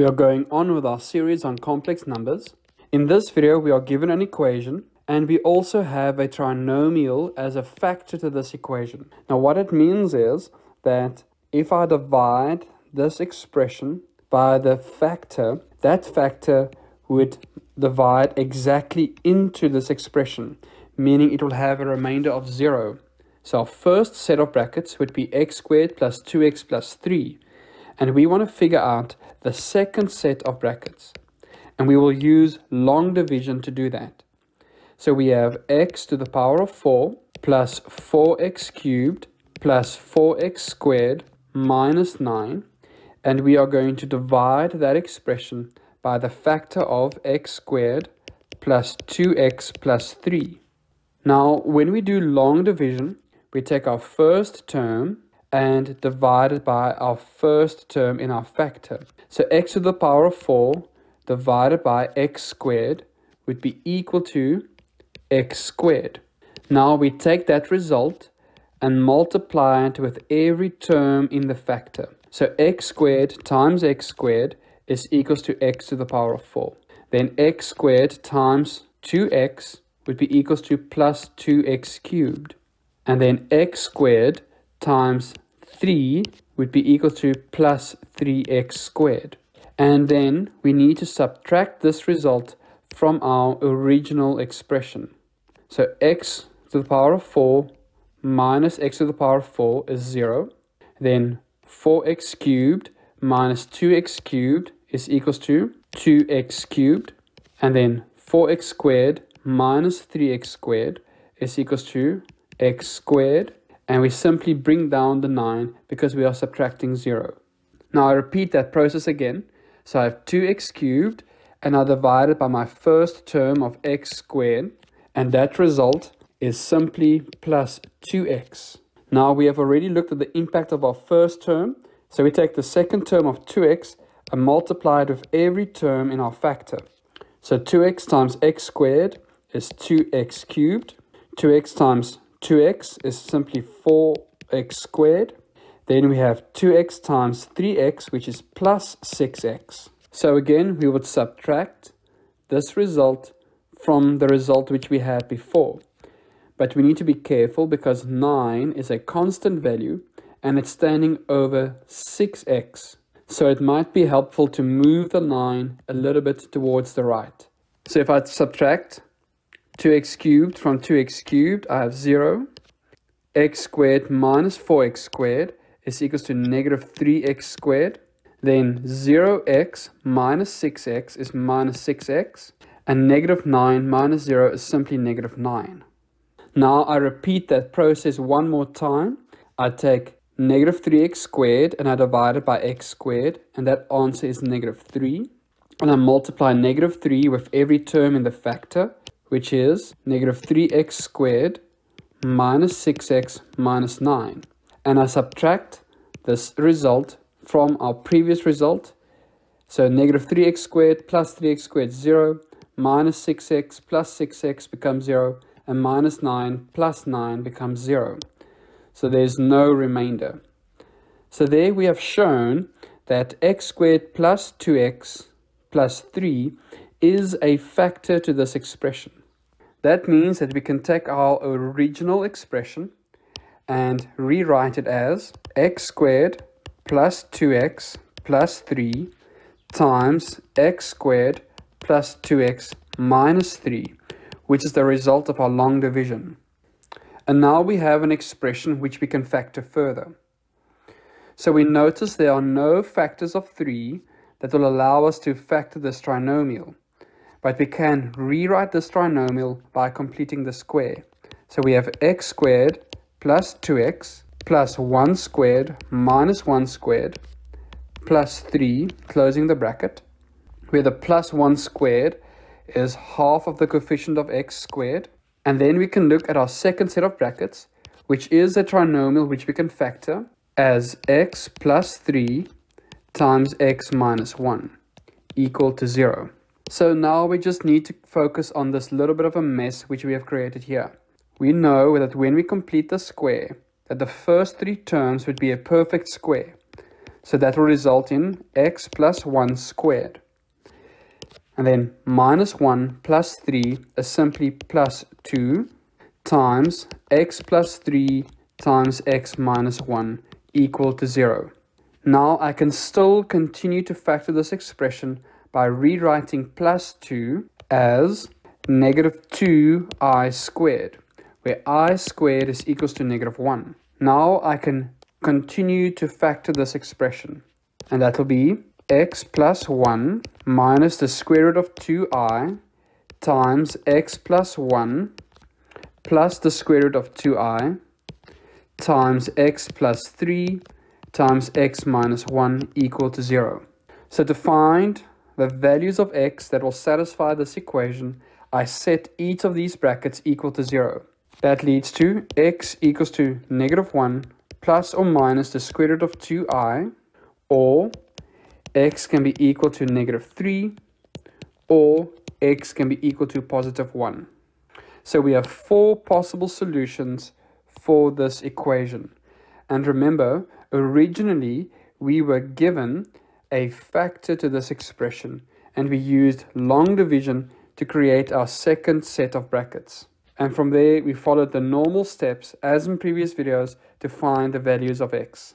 We are going on with our series on complex numbers. In this video, we are given an equation, and we also have a trinomial as a factor to this equation. Now, what it means is that if I divide this expression by the factor, that factor would divide exactly into this expression, meaning it will have a remainder of 0. So our first set of brackets would be x squared plus 2x plus 3. And we want to figure out the second set of brackets. And we will use long division to do that. So we have x to the power of 4 plus 4x cubed plus 4x squared minus 9. And we are going to divide that expression by the factor of x squared plus 2x plus 3. Now, when we do long division, we take our first term and divide it by our first term in our factor. So x to the power of 4 divided by x squared would be equal to x squared. Now we take that result and multiply it with every term in the factor. So x squared times x squared is equals to x to the power of 4. Then x squared times 2x would be equals to plus 2x cubed. And then x squared times 3 would be equal to plus 3x squared. And then we need to subtract this result from our original expression. So x to the power of 4 minus x to the power of 4 is 0. Then 4x cubed minus 2x cubed is equals to 2x cubed. And then 4x squared minus 3x squared is equals to x squared. And we simply bring down the 9 because we are subtracting 0. Now I repeat that process again. So I have 2x cubed and I divide it by my first term of x squared. And that result is simply plus 2x. Now we have already looked at the impact of our first term. So we take the second term of 2x and multiply it with every term in our factor. So 2x times x squared is 2x cubed. 2x times 2x is simply 4x squared. Then we have 2x times 3x, which is plus 6x. So again, we would subtract this result from the result which we had before. But we need to be careful because 9 is a constant value and it's standing over 6x. So it might be helpful to move the 9 a little bit towards the right. So if I subtract 2x cubed from 2x cubed, I have 0. X squared minus 4x squared is equals to negative 3x squared. Then 0x minus 6x is minus 6x. And negative 9 minus 0 is simply negative 9. Now I repeat that process one more time. I take negative 3x squared and I divide it by x squared. And that answer is negative 3. And I multiply negative 3 with every term in the factor, which is negative 3x squared minus 6x minus 9. And I subtract this result from our previous result. So negative 3x squared plus 3x squared is 0, minus 6x plus 6x becomes 0, and minus 9 plus 9 becomes 0. So there's no remainder. So there we have shown that x squared plus 2x plus 3 is a factor to this expression. That means that we can take our original expression and rewrite it as x squared plus 2x plus 3 times x squared plus 2x minus 3, which is the result of our long division. And now we have an expression which we can factor further. So we notice there are no factors of 3 that will allow us to factor this trinomial. But we can rewrite this trinomial by completing the square. So we have x squared plus 2x plus 1 squared minus 1 squared plus 3, closing the bracket, where the plus 1 squared is half of the coefficient of x squared. And then we can look at our second set of brackets, which is a trinomial which we can factor as x plus 3 times x minus 1 equal to 0. So now we just need to focus on this little bit of a mess which we have created here. We know that when we complete the square, that the first 3 terms would be a perfect square. So that will result in x plus 1 squared. And then minus 1 plus 3 is simply plus 2 times x plus 3 times x minus 1 equal to 0. Now I can still continue to factor this expression by rewriting plus 2 as negative 2i squared, where I squared is equals to negative 1. Now I can continue to factor this expression, and that will be x plus 1 minus the square root of 2i times x plus 1 plus the square root of 2i times x plus 3 times x minus 1 equal to 0. So to find the values of x that will satisfy this equation, I set each of these brackets equal to 0. That leads to x equals to negative 1 plus or minus the square root of 2i, or x can be equal to negative 3, or x can be equal to positive 1. So we have four possible solutions for this equation. And remember, originally we were given a factor to this expression, and we used long division to create our second set of brackets. And from there, we followed the normal steps as in previous videos to find the values of x.